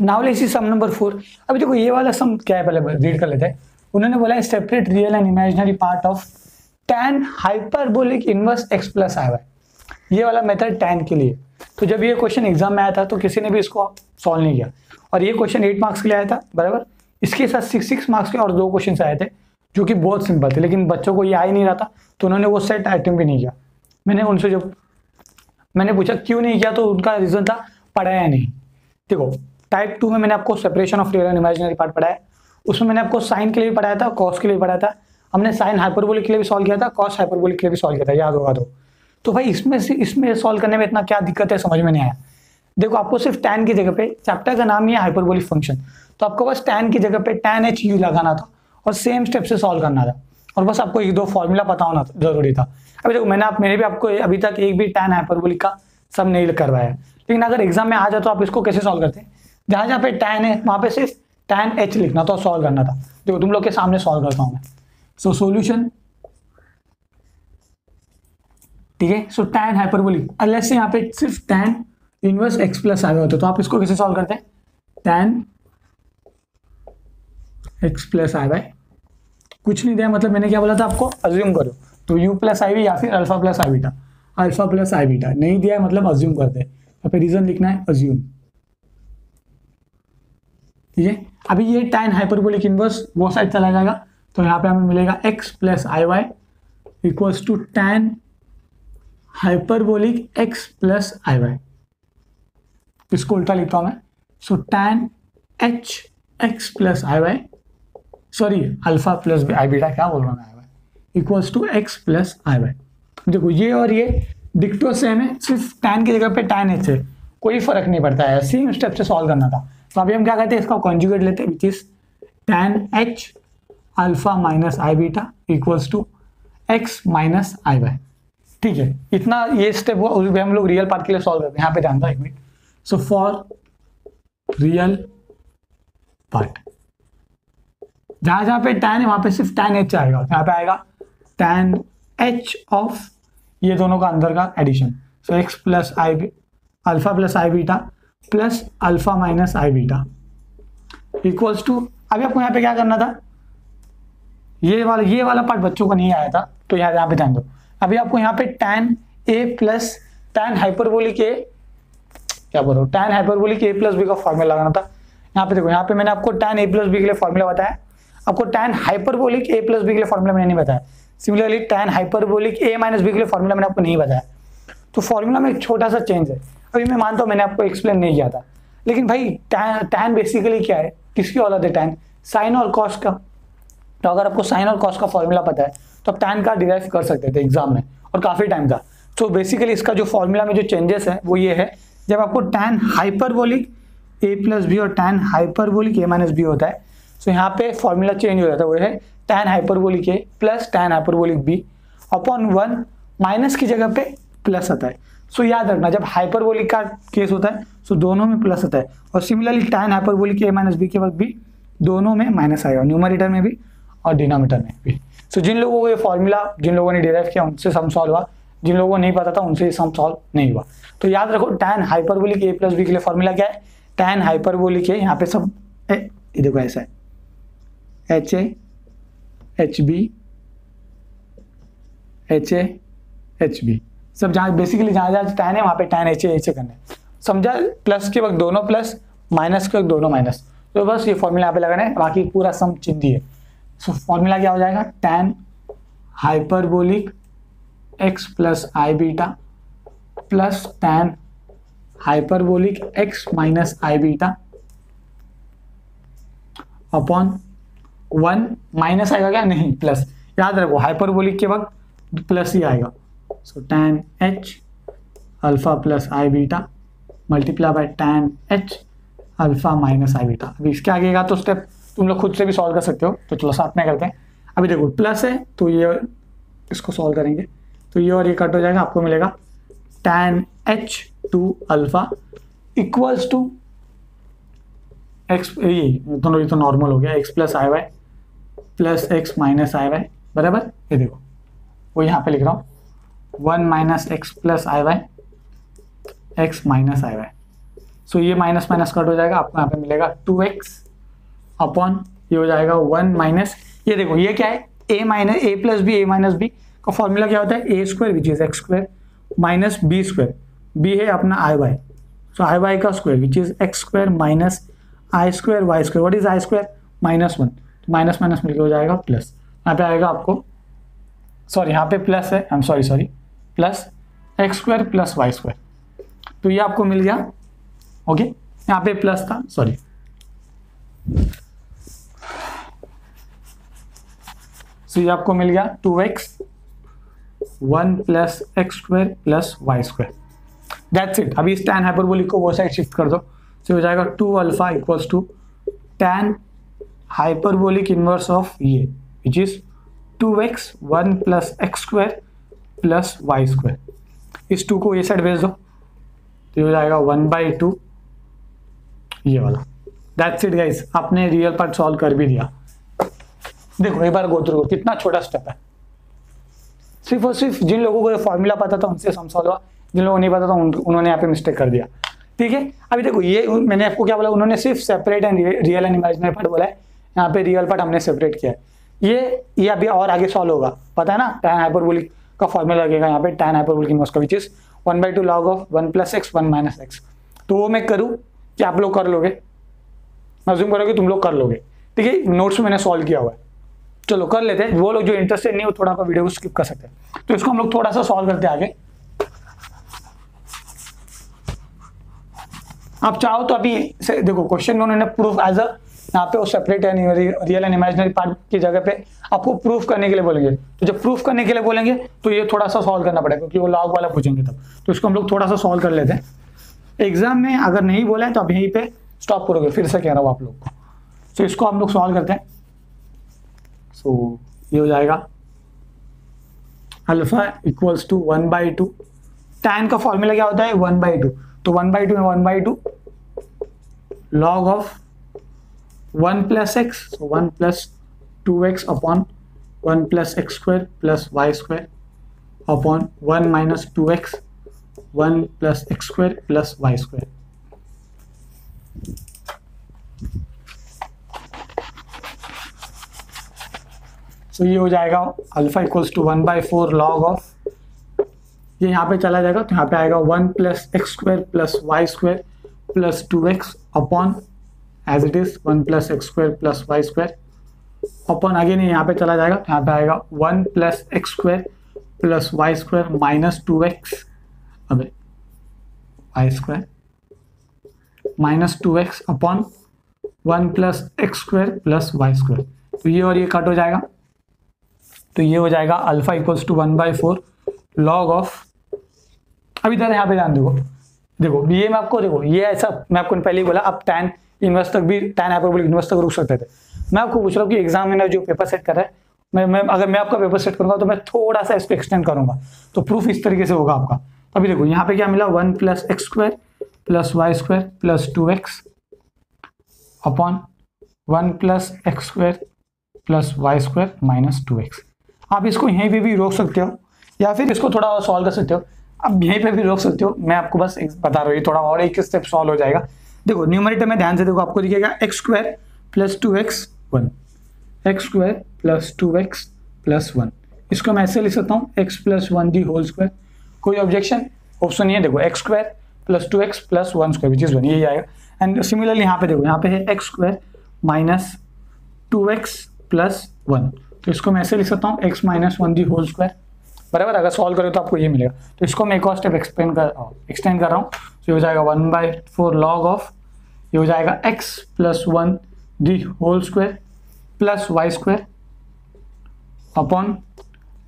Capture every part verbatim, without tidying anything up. Now let's see some number four. अभी देखो ये वाला सम क्या है, पहले रीड कर लेते हैं। उन्होंने बोला separate real and imaginary part of tan hyperbolic inverse X plus I Y. ये वाला मेथड टैन के लिए, तो जब ये क्वेश्चन एग्जाम में आया था तो किसी ने भी इसको सॉल्व नहीं किया, और ये क्वेश्चन एट मार्क्स के लिए आया था बराबर। इसके साथ सिक्स सिक्स मार्क्स के और दो क्वेश्चन आए थे जो कि बहुत सिंपल थे, लेकिन बच्चों को ये आ ही नहीं रहा था, तो उन्होंने वो सेट अटेम्प्ट भी नहीं किया। मैंने उनसे जब मैंने पूछा क्यों नहीं किया तो उनका रीज़न था पढ़ाया नहीं। देखो टाइप टू में मैंने आपको separation of real and imaginary part पढ़ाया, उसमें मैंने आपको साइन के लिए भी पढ़ाया था, कॉस के लिए पढ़ाया था, हमने साइन हाइपरबोलिक के लिए भी सॉल्व किया था, कॉस हाइपरबोलिक के लिए भी सॉल्व किया था, याद होगा तो। तो भाई इसमें से इसमें सॉल्व करने में इतना क्या दिक्कत है, समझ में नहीं आया। देखो आपको सिर्फ टैन की जगह पे, चैप्टर का नाम ही है हाइपरबोलिक फंक्शन, तो आपको बस टैन की जगह पे टैन एच यू लगाना था और सेम स्टेप से सॉल्व करना था, और बस आपको एक दो फॉर्मूला पता होना जरूरी था। अभी देखो मैंने आप मैंने भी आपको अभी तक एक भी टैन हाइपरबोलिक का सब नहीं करवाया, लेकिन अगर एग्जाम में आ जाए तो आप इसको कैसे सॉल्व करते हैं, जहाँ जहाँ पे टैन है वहाँ पे सिर्फ टैन एच लिखना था और सॉल्व करना था। देखो तुम लोग के सामने सॉल्व करता हूँ मैं। सो सोल्यूशन, ठीक है। सो टैन हाइपरबोलिक अलग से यहाँ पे सिर्फ टैन इनवर्स एक्स प्लस आए होते, तो आप इसको कैसे सॉल्व करते हैं, टैन एक्स प्लस आई वाई। कुछ नहीं दिया, मतलब मैंने क्या बोला था आपको, अज्यूम करो तो यू प्लस आई वी या फिर अल्फा प्लस आई बीटा, अल्फा प्लस आई बीटा नहीं दिया मतलब अज्यूम करते हैं। यहाँ पे रीजन लिखना है अज्यूम, ठीक है। अभी ये टैन हाइपरबोलिक इनवर्स वो साइड चला जाएगा, तो यहाँ पे हमें मिलेगा X plus I Y equals to tan hyperbolic X plus I Y. इसको उल्टा लिखता हूँ मैं। So tan H X plus आई वाई, सॉरी अल्फा प्लस आई बीटा क्या बोल रहा हूँ मैं, आई Y equals to X plus I Y. देखो ये और ये डिक्टो सेम है, सिर्फ टैन की जगह पे टैन एच है, कोई फर्क नहीं पड़ता है, सेम स्टेप से सॉल्व करना था। तो अभी हम क्या करते हैं, इसका कॉन्जुगेट लेते हैं, which is tan H alpha minus I beta equals to X minus I Y, ठीक है। इतना ये स्टेप हुआ, उस पर हम लोग रियल पार्ट के लिए सॉल्व करते हैं। यहाँ पे ध्यान दो एक minute. So for real part जहाँ जहाँ पे टैन है वहाँ पे सिर्फ टैन एच आएगा, यहाँ पे आएगा टैन एच ऑफ ये दोनों का अंदर का addition, so x plus I B alpha plus I beta plus alpha minus I beta equals to. अभी आपको यहाँ पे क्या करना था, ये वाला ये वाला पार्ट बच्चों को नहीं आया था, तो यहाँ यहाँ पे ध्यान दो। अभी आपको यहाँ पे tan A plus tan hyperbolic A क्या बोल रहा हूँ tan hyperbolic A plus B का फॉर्मूला लगाना था। यहाँ पे देखो यहाँ पे मैंने आपको टैन ए प्लस बी के लिए फॉर्मूला बताया, आपको tan hyperbolic A plus B के लिए फॉर्मूला मैंने नहीं बताया, सिमिलरली टैन हाइपरबोलिक ए माइनस बी के लिए फॉर्मूला मैंने आपको नहीं बताया, तो फॉर्मूला में एक छोटा सा चेंज है। अभी मैं मानता हूँ मैंने आपको एक्सप्लेन नहीं किया था, लेकिन भाई टैन टैन बेसिकली क्या है, किसकी औलाद है टैन, साइन और कॉस का। तो अगर आपको साइन और कॉस का फॉर्मूला पता है तो आप टैन का डिराइव कर सकते थे एग्जाम में, और काफ़ी टाइम था। तो बेसिकली इसका जो फॉर्मूला में जो चेंजेस है वो ये है, जब आपको tan hyperbolic A plus B और टैन हाइपरबोलिक ए माइनस बी होता है, तो so, यहाँ पे फॉर्मूला चेंज हो जाता है, वो है tan hyperbolic A plus tan hyperbolic B upon one, minus की जगह पे प्लस आता है। सो so, याद रखना जब हाइपरबोलिक का केस होता है सो so दोनों में प्लस आता है, और सिमिलरली टैन हाइपरबोलिक ए माइनस बी के वक्त भी दोनों में माइनस आएगा, न्यूमरेटर में भी और डिनोमीटर में भी। सो so, जिन लोगों को ये फॉर्मूला जिन लोगों ने डिराइव किया उनसे सम सॉल्व हुआ, जिन लोगों को नहीं पता था उनसे सम सॉल्व नहीं हुआ। तो याद रखो tan hyperbolic A plus B के लिए फॉर्मूला क्या है, टैन हाइपरबोलिक ए, यहाँ पे सब ये देखो ऐसा है H A H B H A H B, सब जहाँ बेसिकली जहाँ जहाँ टैन है वहाँ पे tan H A H A करना है, समझा। प्लस के वक्त दोनों प्लस, माइनस के वक्त दोनों माइनस, तो बस ये फॉर्मूला यहाँ पे लगाना है, बाकी पूरा सम चिंदी है। सो फॉर्मूला क्या हो जाएगा, टैन हाइपरबोलिक एक्स प्लस आई beta plus tan hyperbolic X minus आई बीटा अपॉन वन, माइनस आएगा क्या, नहीं प्लस, याद रखो हाइपरबोलिक के वक्त प्लस ही आएगा। So tan H alpha plus I beta multiply by tan H alpha minus I beta. अभी इसके आगे का तो स्टेप तुम लोग खुद से भी सॉल्व कर सकते हो, तो चलो साथ में करते हैं। अभी देखो प्लस है तो ये इसको सॉल्व करेंगे, तो ये और ये कट हो जाएगा, आपको मिलेगा tan H two alpha equals to X, ये दोनों ये तो नॉर्मल हो गया, एक्स प्लस आई वाई प्लस एक्स माइनस आई वाई बराबर, ये देखो वो यहाँ पे लिख रहा हूँ वन माइनस एक्स प्लस आई वाई एक्स माइनस आई वाई। सो so ये माइनस माइनस कट हो जाएगा, आपको यहाँ पे मिलेगा टू एक्स अपॉन ये हो जाएगा वन माइनस, ये देखो ये क्या है a minus A plus B, A minus B का फॉर्मूला क्या होता है ए square which is x square minus B square, B है अपना आई वाई, सो आई वाई का square which is x square minus I square Y square, what is I square minus one, minus minus मिलकर हो जाएगा plus, यहाँ पे आएगा आपको सॉरी यहाँ पे प्लस है I am sorry sorry plus x square plus Y square, तो ये आपको मिल गया ओके okay? यहाँ पे प्लस था सॉरी, सो ये आपको मिल गया two X one plus x square plus Y square, that's it. अभी इस टैन हाइपरबोलिक को वो साइड शिफ्ट कर दो, सो हो जाएगा two alpha equals to tan hyperbolic inverse of ये which is two X one plus x square plus Y square, इस टू को ये साइड भेज दो तो ये हो जाएगा वन बाई टू ये वाला, दैट्स इट गाइस, आपने रियल पार्ट सॉल्व कर भी दिया। देखो एक बार गो थ्रू, कितना छोटा स्टेप है, सिर्फ और सिर्फ जिन लोगों को ये फॉर्मूला पता था उनसे सम सॉल्व हुआ, जिन लोगों को नहीं पता था उन, उन्होंने यहाँ पे मिस्टेक कर दिया, ठीक है। अभी देखो ये मैंने आपको क्या बोला, उन्होंने सिर्फ separate and real and imaginary part बोला है, यहाँ पे रियल पार्ट हमने सेपरेट किया है, ये ये अभी और आगे सॉल्व होगा, पता है ना टैन हाइपरबोलिक का फॉर्मूला लगेगा यहाँ पे, टैन हाइपरबोलिक इनवर्स का which is one by two log of one plus X one minus x, तो वो मैं करूँ कि आप लोग कर लोगे, मैं अज्यूम करोगे तुम लोग कर लोगे, ठीक है, नोट्स में मैंने सॉल्व किया हुआ है, चलो कर लेते हैं, वो लोग जो इंटरेस्टेड नहीं हो थोड़ा सा वीडियो को स्किप कर सकते हैं, तो इसको हम लोग थोड़ा सा सॉल्व करते हैं आगे। आप चाहो तो अभी से देखो क्वेश्चन में उन्होंने प्रूफ एज अ यहाँ पे वो separate and real and imaginary part की जगह पे आपको प्रूफ करने के लिए बोलेंगे, तो जब प्रूफ करने के लिए बोलेंगे तो ये थोड़ा सा सॉल्व करना पड़ेगा क्योंकि वो लॉग वाला पूछेंगे तब, तो इसको हम लोग थोड़ा सा सॉल्व कर लेते हैं, एग्जाम में अगर नहीं बोले तो अब यहीं पे स्टॉप करोगे, फिर से कह रहा हूँ आप लोग को, तो इसको हम लोग सॉल्व करते हैं। सो so, ये हो जाएगा alpha equals to one by two, tan का फॉर्मूला क्या होता है वन बाई टू, तो वन बाई टू में one by two log of one plus x, so one plus two X upon one plus x square plus Y square upon one minus two X one plus x square plus Y square, so so, ये हो जाएगा alpha equals to one by four log of, ये यहाँ पे चला जाएगा तो यहाँ पे आएगा one plus x square plus Y square plus two X upon as it is one plus x square plus Y square upon आगे नहीं यहाँ पे चला जाएगा तो यहाँ पे आएगा one plus x square plus Y square minus two X अबे Y square minus two X upon one plus x square plus Y square, तो ये और ये कट हो जाएगा, तो ये हो जाएगा alpha equals to one by four log of, अभी इधर यहाँ पे ध्यान दो, देखो ये मैं आपको देखो ये ऐसा मैं आपको पहले ही बोला, आप टैन इन्वर्स तक भी टैन हाइपरबोलिक इन्वर्स तक रुक सकते थे, मैं आपको पूछ रहा हूँ कि एग्जाम में जो पेपर सेट कर रहा है मैं मैं अगर मैं आपका पेपर सेट करूँगा तो मैं थोड़ा सा इसको एक्सटेंड करूँगा, तो प्रूफ इस तरीके से होगा आपका। अभी देखो यहाँ पे क्या मिला one plus x square plus Y square plus two X upon one plus x square plus Y square minus two X, आप इसको यहीं पे भी रोक सकते हो या फिर इसको थोड़ा और सॉल्व कर सकते हो, अब यहीं पे भी रोक सकते हो, मैं आपको बस बता रहा हूँ थोड़ा और एक स्टेप सॉल्व हो जाएगा। देखो न्यूमरेटर में ध्यान से देखो, आपको दिखेगा x square plus two X one, X square plus two X plus one, इसको मैं ऐसे लिख सकता हूँ X plus one the whole square, कोई ऑब्जेक्शन ऑप्शन नहीं है, देखो x square plus two X plus one square which is one, यही आएगा। एंड सिमिलरली यहाँ पे देखो यहाँ पे है X square minus two X plus one, तो इसको मैं ऐसे लिख सकता हूँ x minus one the whole square, बराबर अगर सॉल्व करें तो आपको ये मिलेगा, तो इसको मैं एक और स्टेप एक्सपेंड कर एक्सटेंड कर रहा हूँ, तो ये हो जाएगा one by four log of ये हो जाएगा x plus one the whole square plus Y square upon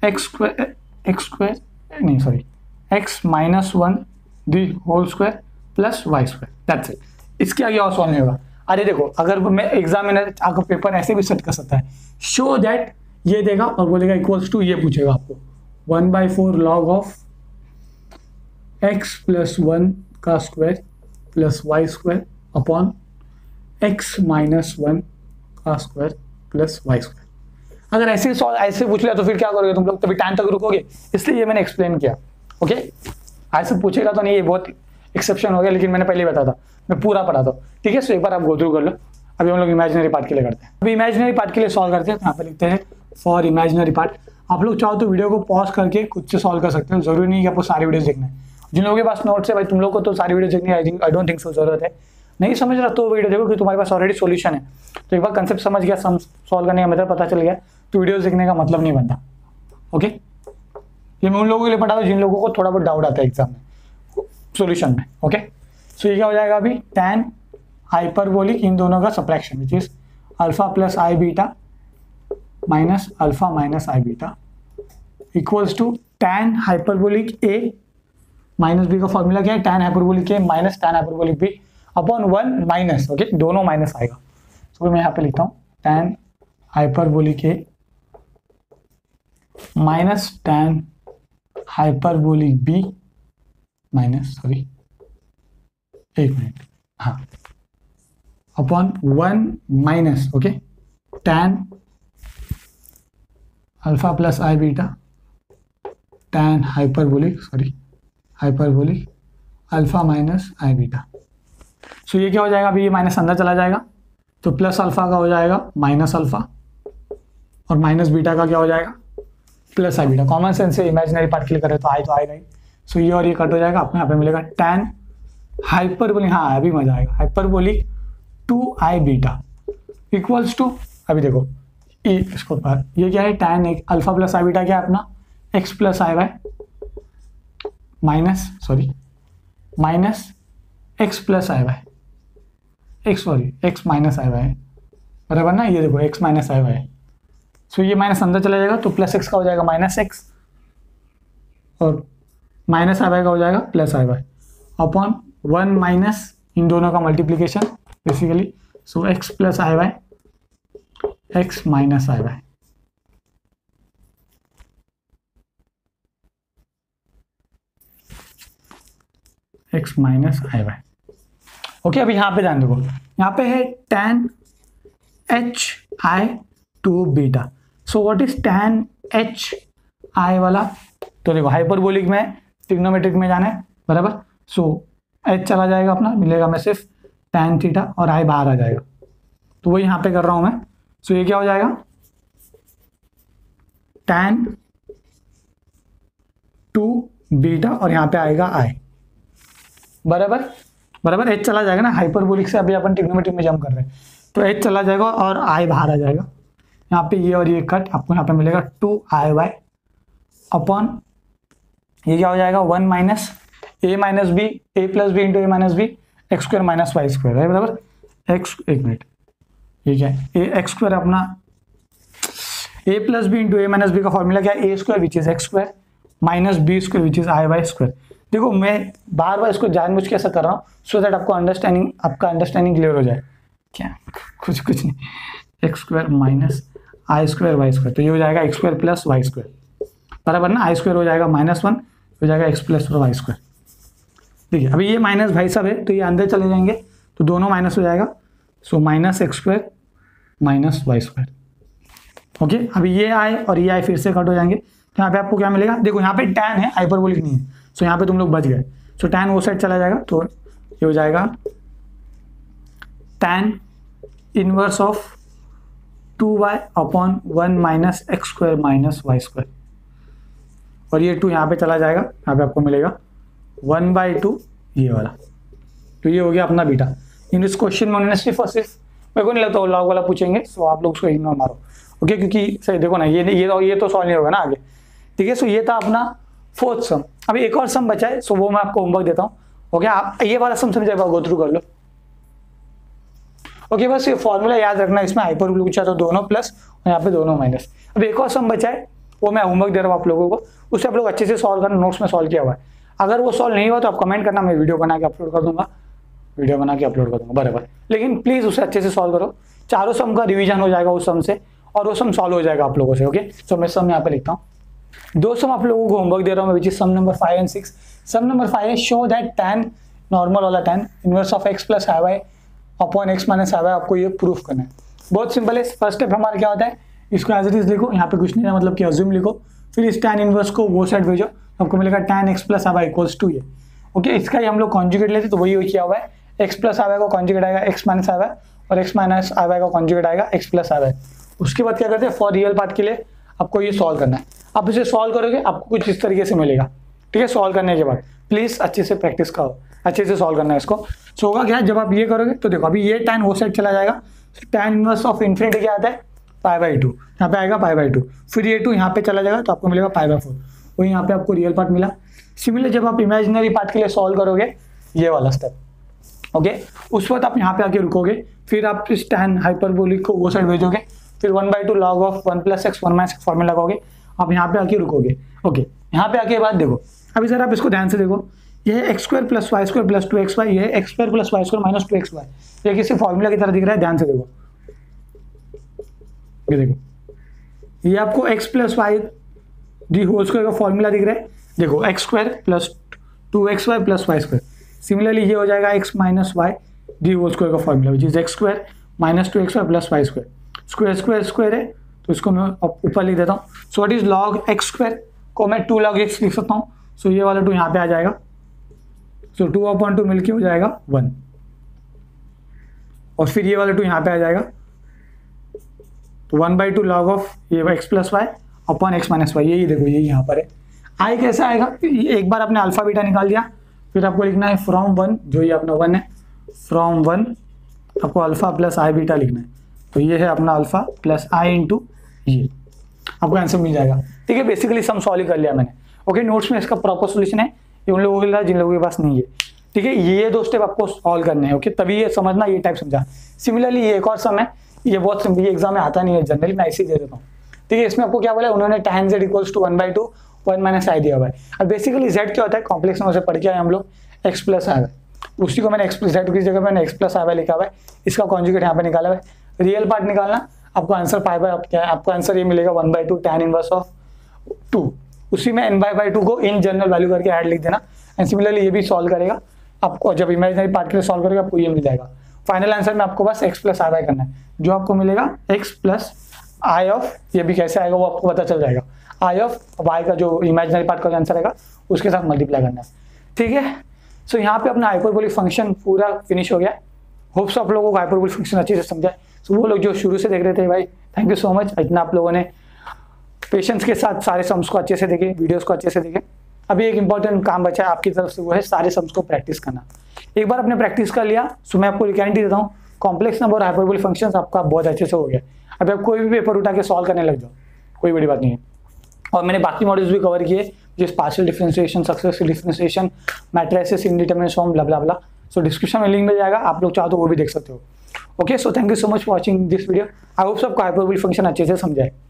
X square X square नहीं sorry x minus one the whole square plus Y square, that's it. इसके आगे और solve नहीं होगा। अरे देखो अगर मैं एग्जामिनर आपका पेपर ऐसे भी सेट कर सकता है, शो दैट ये देगा और बोलेगा इक्वल्स टू ये पूछेगा आपको one by four log of x plus one का square plus Y square upon x minus one का स्क्वायर प्लस वाई स्क्वायर। अगर ऐसे सॉल्व ऐसे पूछ लिया तो फिर क्या करोगे तुम लोग, तभी टाइम तक रुकोगे, इसलिए ये मैंने एक्सप्लेन किया। ओके ऐसे पूछेगा तो नहीं, ये बहुत एक्सेप्शन हो गया, लेकिन मैंने पहले ही बताया था मैं पूरा पढ़ाता हूँ, ठीक है। सो एक बार आप गो थ्रू कर लो। अभी हम लोग इमेजिनरी पार्ट के लिए करते हैं। अभी इमेजिनरी पार्ट के लिए सॉल्व करते हैं। यहाँ पे लिखते हैं फॉर इमेजिनरी पार्ट। आप लोग चाहो तो वीडियो को पॉज करके खुद से सॉल्व कर सकते हो, जरूरी नहीं कि आपको सारी वीडियोस देखना है। जिन लोगों के पास नोट्स है, भाई तुम लोग को तो सारी वीडियो देखनी है, I think I don't think so जरूरत है। नहीं समझ रहा तो वीडियो देखो कि तुम्हारे पास ऑलरेडी सोल्यूशन है। तो एक बार कंसेप्ट समझ गया, सॉल्व करने का मतलब पता चल गया, तो वीडियोज देखने का मतलब नहीं बनता। ओके, ये मैं उन लोगों के लिए पढ़ाता हूँ जिन लोगों को थोड़ा बहुत डाउट आता है एग्जाम में सोल्यूशन में। ओके, सो ये क्या हो जाएगा अभी, टैन हाइपरबोलिक इन दोनों का subtraction which is alpha plus I beta minus alpha minus I beta equals to tan hyperbolic A minus B. का फॉर्मूला क्या है, टैन हाइपरबोलिक ए minus tan hyperbolic B upon one minus. Okay, दोनों minus आएगा। So मैं यहाँ पे लिखता हूँ टैन हाइपरबोलिक ए minus tan hyperbolic B minus sorry एक मिनट हाँ upon one minus okay tan alpha plus आई beta tan hyperbolic sorry hyperbolic alpha minus आई beta. So ये क्या हो जाएगा, अभी ये माइनस अंदर चला जाएगा तो प्लस अल्फा का हो जाएगा माइनस अल्फा और माइनस बीटा का क्या हो जाएगा प्लस आई बीटा। कॉमन सेंस से इमेजिनरी पार्ट के लिए करें तो आई तो आएगा ही। सो ये और ये कट हो जाएगा, आपको यहाँ पे मिलेगा टैन हाइपरबोलिक हाँ अभी मजा आएगा hyperbolic two I beta equals to अभी देखो ए इसको पर ये क्या है टैन एक अल्फा प्लस आई बीटा क्या है अपना एक्स प्लस आई Y minus sorry minus x plus आई Y x sorry x minus आई वाई बराबर ना। ये देखो एक्स माइनस आई वाई। सो ये माइनस अंदर चला जाएगा तो प्लस एक्स का हो जाएगा माइनस एक्स और माइनस आई वाई का हो जाएगा प्लस आई वाई अपॉन वन माइनस इन दोनों का multiplication basically. So x plus आई वाई एक्स माइनस आई वाई। एक्स माइनस आई वाई ओके। अभी यहाँ पे ध्यान देखो, यहाँ पे है tan H I two beta. So what is tan H I वाला, तो देखो हाइपरबोलिक में ट्रिग्नोमेट्रिक में जाना है बराबर। सो so, एच चला जाएगा अपना, मिलेगा मैं सिर्फ टैन थीटा और आई बाहर आ जाएगा, तो वही यहाँ पे कर रहा हूँ मैं। सो so, ये क्या हो जाएगा टैन टू बीटा और यहाँ पे आएगा आई बराबर बराबर एच चला जाएगा ना हाइपरबोलिक से, अभी अपन ट्रिग्नोमेट्रिक में जंप कर रहे हैं तो एच चला जाएगा और आई बाहर आ जाएगा। यहाँ पे ये और ये कट, आपको यहाँ पे मिलेगा टू आई वाई अपॉन ये क्या हो जाएगा वन माइनस ए माइनस बी ए प्लस बी इंटू ए minus B x square minus Y square है बराबर एक्स एक मिनट ये क्या है ए एक्स स्क्वायर अपना ए प्लस बी इंटू ए माइनस बी का फॉर्मूला क्या है ए square which is x square minus B square which is I Y square. देखो मैं बार बार इसको जानबूझ के ऐसा कर रहा हूँ सो दैट आपको अंडरस्टैंडिंग आपका अंडरस्टैंडिंग क्लियर हो जाए। क्या कुछ कुछ नहीं एक्स स्क्वायर माइनस आई स्क्वायर वाई स्क्वायर तो ये हो जाएगा x square plus Y square बराबर ना। आई स्क्वायर हो जाएगा माइनस वन हो जाएगा एक्स प्लस वाई स्क्वायर। देखिए अभी ये माइनस भाई साहब है तो ये अंदर चले जाएंगे तो दोनों माइनस हो जाएगा। So minus x square minus Y square okay. अभी ये आए और ये आए फिर से कट हो जाएंगे तो यहाँ पे आपको क्या मिलेगा, देखो यहाँ पे टैन है हाइपरबोलिक नहीं है। सो so, यहाँ पे तुम लोग बच गए। सो so, टैन वो साइड चला जाएगा तो ये हो जाएगा tan inverse of two Y upon one minus x square minus Y square और ये टू यहाँ पे चला जाएगा, यहाँ पे आपको मिलेगा वन बाई टू ये वाला। तो ये हो गया अपना बीटा। इन इस क्वेश्चन में उन्होंने सिर्फ और सिर्फ मेरे को नहीं लगता वो लॉग वाला पूछेंगे, सो आप लोग उसको इग्नोर मारो ओके, क्योंकि सही देखो ना ये ये तो ये तो सॉल्व नहीं होगा ना आगे, ठीक है। सो ये था अपना फोर्थ सम। अभी एक और सम बचा है, सो वो मैं आपको होमवर्क देता हूँ ओके। आप ये वाला सम समझ गो थ्रू कर लो ओके। बस ये फॉर्मूला याद रखना, इसमें हाइपर ब्लू पूछा तो दोनों प्लस और यहाँ पे दोनों माइनस। अभी एक और सम बचा है, वो मैं होमवर्क दे रहा हूँ आप लोगों को, उससे आप लोग अच्छे से सॉल्व करना। नोट्स में सॉल्व किया हुआ है, अगर वो सॉल्व नहीं हुआ तो आप कमेंट करना, मैं वीडियो बना के अपलोड कर दूंगा वीडियो बना के अपलोड कर दूंगा बराबर। लेकिन प्लीज़ उसे अच्छे से सॉल्व करो, चारों सम का रिवीजन हो जाएगा उस सम से और वो सम सॉल्व हो जाएगा आप लोगों से ओके। सो मैं सम यहाँ पे लिखता हूँ, दो सम आप लोगों को होमवर्क दे रहा हूँ which is sum number five and six. Sum number five है शो दैट टैन नॉर्मल वाला tan inverse of x plus I Y upon x minus I Y, आपको ये प्रूफ करना है। बहुत सिंपल है, फर्स्ट स्टेप हमारा क्या होता है, इसको एज इट इज लिखो, यहाँ पे कुछ नहीं है मतलब कि अज्यूम लिखो, फिर इस टैन इनवर्स को वो साइड भेजो, आपको मिलेगा tan x प्लस आवा इक्वल्स टू ये ओके। इसका ही हम लोग कॉन्जुगेट लेते तो वही किया हुआ है एक्स प्लस आवेगा कॉन्जुगेट आएगा एक्स माइनस आएगा और एक्स माइनस आवेगा कॉन्जुगेट आएगा एक्स प्लस आवेगा। उसके बाद क्या करते हैं, फॉर रियल पार्ट के लिए आपको ये सॉल्व करना है। आप इसे सॉल्व करोगे आपको कुछ इस तरीके से मिलेगा, ठीक है। सॉल्व करने के बाद प्लीज़ अच्छे से प्रैक्टिस करो, अच्छे से सॉल्व करना है इसको। सो होगा क्या, जब आप ये करोगे तो देखो अभी ये टैन वो साइड चला जाएगा, टैन इनवर्स ऑफ इन्फिनिटी क्या आता है पाई बाई टू, यहाँ पे आएगा पाई बाई टू, फिर ये टू यहाँ पे चला जाएगा तो आपको मिलेगा पाई बाई फोर। वही यहाँ पे आपको रियल पार्ट मिला। सिमिलर जब आप इमेजिनरी पार्ट के लिए सॉल्व करोगे ये वाला स्टेप, ओके, उस वक्त आप यहाँ पे आके रुकोगे, फिर आप इस टैन हाइपरबोलिक को वो साइड भेजोगे, फिर one by two log of one plus X one minus X format लगाओगे, आप यहाँ पे आके रुकोगे, ओके। यहाँ पे आके बाद देखो अभी सर आप इसको ध्यान से देखो, ये X square plus Y square plus two x Y, ये X square plus Y square minus two x Y, ये किसी फॉर्मूला की तरह दिख रहा है, ध्यान से देखो। ये देखो ये आपको x plus y the whole square का फॉर्मूला दिख रहा है, देखो x square plus two x y plus Y square. Similarly ये हो जाएगा x minus y the whole square का formula, which is x square minus two x y plus Y square. Square square square है तो इसको मैं ऊपर लिख देता हूँ। So what is log x square को मैं टू लॉग एक्स लिख सकता हूँ। सो ये वाला टू यहाँ पे आ जाएगा, सो टू अपॉन टू मिलके हो जाएगा वन, और फिर ये वाला टू यहाँ पे आ जाएगा तो one by two log of ये x plus y upon x minus y. यही देखो यही यहाँ पर है। आई कैसा आएगा, एक बार आपने अल्फा बीटा निकाल दिया, फिर आपको लिखना है फ्रॉम वन, जो ये अपना वन है, फ्रॉम वन आपको अल्फा प्लस आई बीटा लिखना है। तो ये है अपना अल्फा प्लस आई इंटू ये, आपको आंसर मिल जाएगा, ठीक है। बेसिकली सम सॉल्व कर लिया मैंने, ओके। नोट्स में इसका प्रॉपर सोल्यूशन है, ये उन लोगों के लिए जिन लोगों के पास नहीं है, ठीक है। ये दो स्टेप आपको सॉल्व करने हैं, ओके, तभी ये समझना, ये टाइप समझा। सिमिलरली ये एक और सम है, ये बहुत सिंपल, एग्जाम में आता नहीं है जनरली, मैं ऐसे ही दे देता हूँ, ठीक है। इसमें आपको क्या बोला, उन्होंने tan z equals to one by two one minus i दिया हुआ है। अब बेसिकली जेड क्या होता है, कॉम्प्लेक्स नंबर से पढ़ के आए हम लोग, एक्स प्लस आया है, उसी को मैंने एक्स प्लस जेड की जगह मैंने एक्स प्लस आया लिखा हुआ है, इसका कॉन्जुगेट यहाँ पे निकाला हुआ है। रियल पार्ट निकालना, आपको आंसर पाई बाय क्या है, आपको आंसर ये मिलेगा one by two tan inverse of two, उसी में एन बाई बाई टू को इन जनरल वैल्यू करके ऐड लिख देना। एंड सिमिलरली ये भी सॉल्व करेगा, आपको जब इमेजिनरी पार्ट के लिए सॉल्व करेगा आपको ये मिल जाएगा। फाइनल आंसर में आपको बस एक्स प्लस आई बाय करना है, जो आपको मिलेगा एक्स प्लस आई ऑफ, ये भी कैसे आएगा वो आपको पता चल जाएगा, आई ऑफ वाई का जो इमेजिनरी पार्ट का आंसर आएगा उसके साथ मल्टीप्लाई करना है, ठीक है। सो यहाँ पे अपना हाइपरबोलिक फंक्शन पूरा फिनिश हो गया। होप्स आप लोगों को हाइपरबोलिक फंक्शन अच्छे से समझा। सो so, वो लोग जो शुरू से देख रहे थे भाई थैंक यू सो मच, इतना आप लोगों ने पेशेंस के साथ सारे सम्स को अच्छे से देखे, वीडियोस को अच्छे से देखे। अभी एक इंपॉर्टेंट काम बचा है आपकी तरफ से, वो है सारे सम्स को प्रैक्टिस करना। एक बार आपने प्रैक्टिस कर लिया सो मैं आपको गारंटी देता हूँ कॉम्प्लेक्स नंबर और हाइपरबोलिक फंक्शंस आपका बहुत अच्छे से हो गया। अभी आप कोई भी पेपर उठा के सॉल्व करने लग जाओ, कोई बड़ी बात नहीं है। और मैंने बाकी मॉडल्स भी कवर किए, जिस partial differentiation, successive differentiation, matrices, indeterminate form, blah blah blah. So description में लिंक मिल जाएगा, आप लोग चाहो तो वो भी देख सकते हो, okay. So thank you so much for watching this video. I hope सबको हाइपरबोलिक फंक्शन अच्छे से समझाए।